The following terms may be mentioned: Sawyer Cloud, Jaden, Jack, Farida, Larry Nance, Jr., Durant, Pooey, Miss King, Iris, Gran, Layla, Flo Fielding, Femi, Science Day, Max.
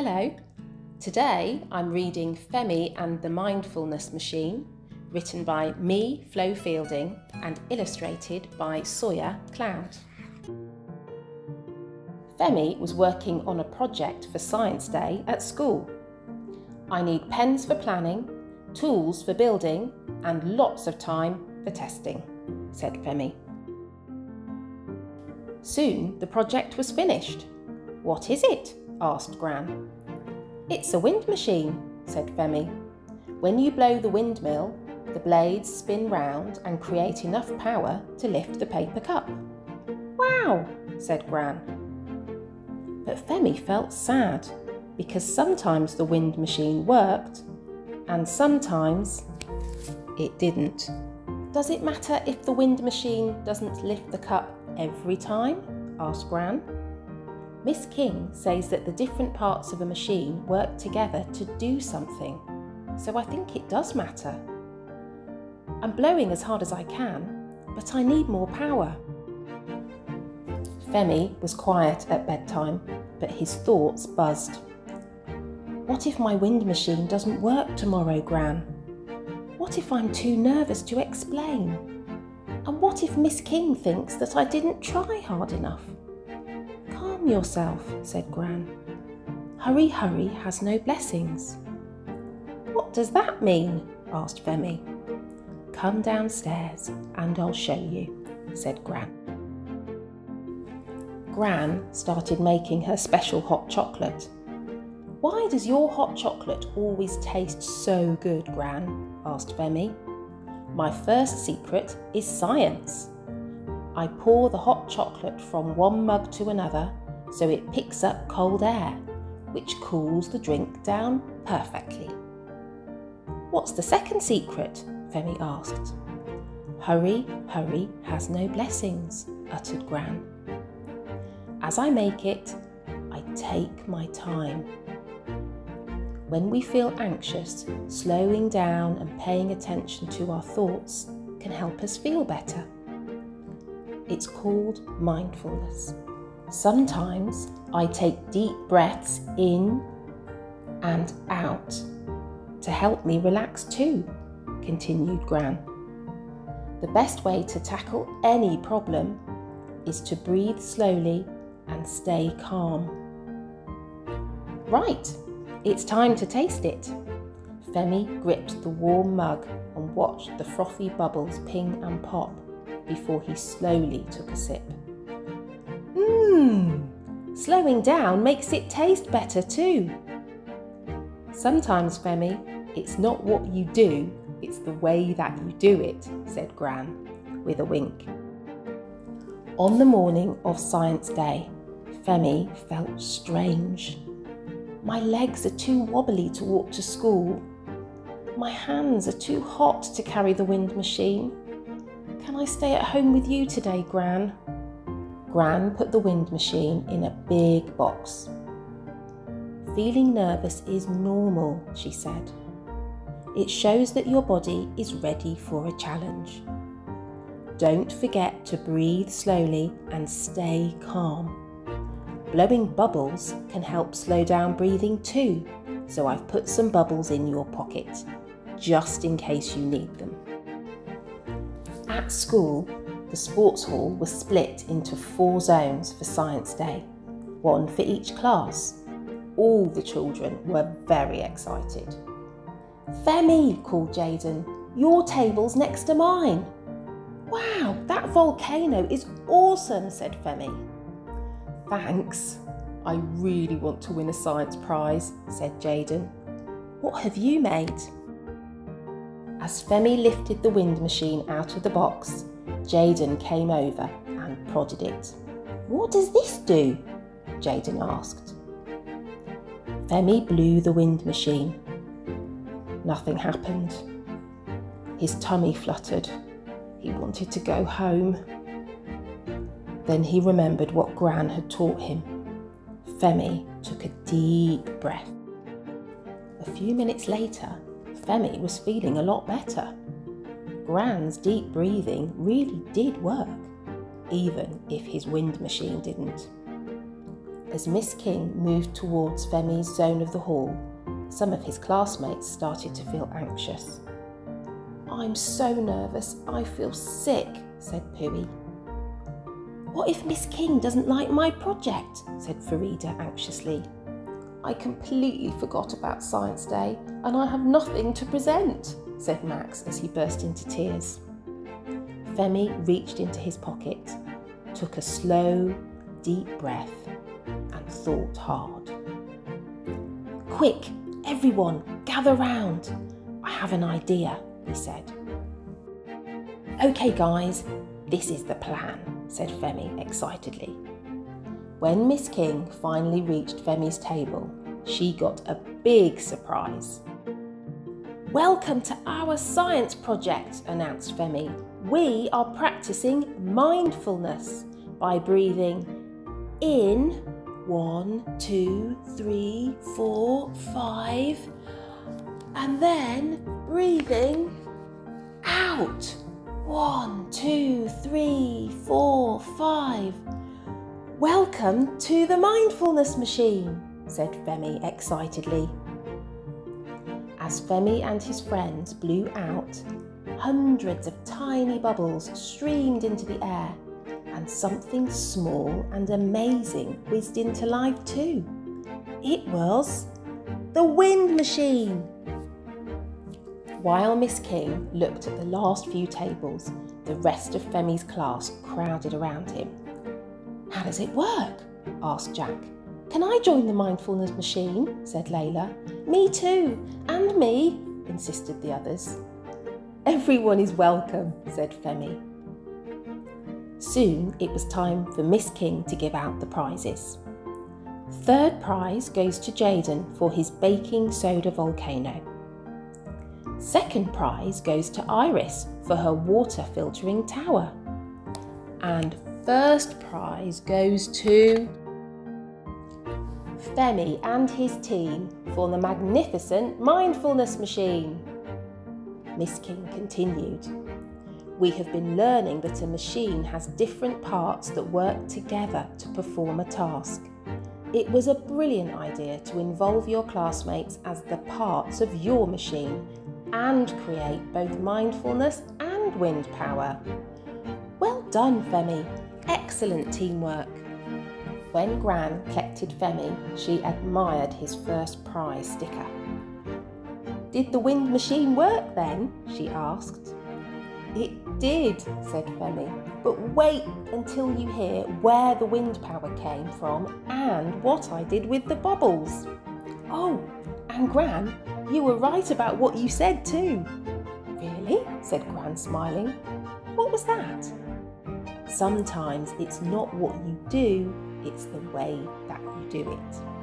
Hello. Today I'm reading Femi and the Mindfulness Machine, written by me, Flo Fielding, and illustrated by Sawyer Cloud. Femi was working on a project for Science Day at school. I need pens for planning, tools for building, and lots of time for testing, said Femi. Soon the project was finished. What is it? Asked Gran. It's a wind machine, said Femi. When you blow the windmill, the blades spin round and create enough power to lift the paper cup. Wow, said Gran. But Femi felt sad because sometimes the wind machine worked and sometimes it didn't. Does it matter if the wind machine doesn't lift the cup every time? Asked Gran. Miss King says that the different parts of a machine work together to do something, so I think it does matter. I'm blowing as hard as I can, but I need more power. Femi was quiet at bedtime, but his thoughts buzzed. What if my wind machine doesn't work tomorrow, Gran? What if I'm too nervous to explain? And what if Miss King thinks that I didn't try hard enough? Calm yourself, said Gran. Hurry, hurry has no blessings. What does that mean? Asked Femi. Come downstairs and I'll show you, said Gran. Gran started making her special hot chocolate. Why does your hot chocolate always taste so good, Gran? Asked Femi. My first secret is science. I pour the hot chocolate from one mug to another so it picks up cold air, which cools the drink down perfectly. What's the second secret? Femi asked. Hurry, hurry has no blessings, uttered Gran. As I make it, I take my time. When we feel anxious, slowing down and paying attention to our thoughts can help us feel better. It's called mindfulness. Sometimes I take deep breaths in and out to help me relax too, continued Gran. The best way to tackle any problem is to breathe slowly and stay calm. Right, it's time to taste it. Femi gripped the warm mug and watched the frothy bubbles ping and pop before he slowly took a sip. Slowing down makes it taste better too. Sometimes, Femi, it's not what you do, it's the way that you do it, said Gran, with a wink. On the morning of Science Day, Femi felt strange. My legs are too wobbly to walk to school. My hands are too hot to carry the wind machine. Can I stay at home with you today, Gran? Gran put the wind machine in a big box. Feeling nervous is normal, she said. It shows that your body is ready for a challenge. Don't forget to breathe slowly and stay calm. Blowing bubbles can help slow down breathing too, so I've put some bubbles in your pocket, just in case you need them. At school, the sports hall was split into 4 zones for Science Day, 1 for each class. All the children were very excited. Femi, called Jaden, your table's next to mine. Wow, that volcano is awesome, said Femi. Thanks, I really want to win a science prize, said Jaden. What have you made? As Femi lifted the wind machine out of the box, Jaden came over and prodded it. What does this do? Jaden asked. Femi blew the wind machine. Nothing happened. His tummy fluttered. He wanted to go home. Then he remembered what Gran had taught him. Femi took a deep breath. A few minutes later, Femi was feeling a lot better. Gran's deep breathing really did work, even if his wind machine didn't. As Miss King moved towards Femi's zone of the hall, some of his classmates started to feel anxious. "I'm so nervous, I feel sick," said Pooey. "What if Miss King doesn't like my project?" said Farida anxiously. "I completely forgot about Science Day and I have nothing to present," said Max as he burst into tears. Femi reached into his pocket, took a slow, deep breath and thought hard. "Quick, everyone, gather round. I have an idea," he said. "Okay guys, this is the plan," said Femi excitedly. When Miss King finally reached Femi's table, she got a big surprise. "Welcome to our science project," announced Femi. "We are practicing mindfulness by breathing in 1, 2, 3, 4, 5, and then breathing out 1, 2, 3, 4, 5. "Welcome to the mindfulness machine," said Femi excitedly. As Femi and his friends blew out, hundreds of tiny bubbles streamed into the air, and something small and amazing whizzed into life too. It was the wind machine. While Miss King looked at the last few tables, the rest of Femi's class crowded around him. "How does it work?" asked Jack. "Can I join the mindfulness machine?" said Layla. "Me too, and me," insisted the others. "Everyone is welcome," said Femi. Soon it was time for Miss King to give out the prizes. Third prize goes to Jaden for his baking soda volcano. Second prize goes to Iris for her water filtering tower. And first prize goes to Femi and his team for the magnificent mindfulness machine. Miss King continued. "We have been learning that a machine has different parts that work together to perform a task. It was a brilliant idea to involve your classmates as the parts of your machine and create both mindfulness and wind power. Well done, Femi. Excellent teamwork." When Gran collected Femi, she admired his first prize sticker. "Did the wind machine work then?" she asked. "It did," said Femi, "but wait until you hear where the wind power came from and what I did with the bubbles." "Oh, and Gran, you were right about what you said too." "Really?" said Gran, smiling. "What was that?" "Sometimes it's not what you do, it's the way that you do it."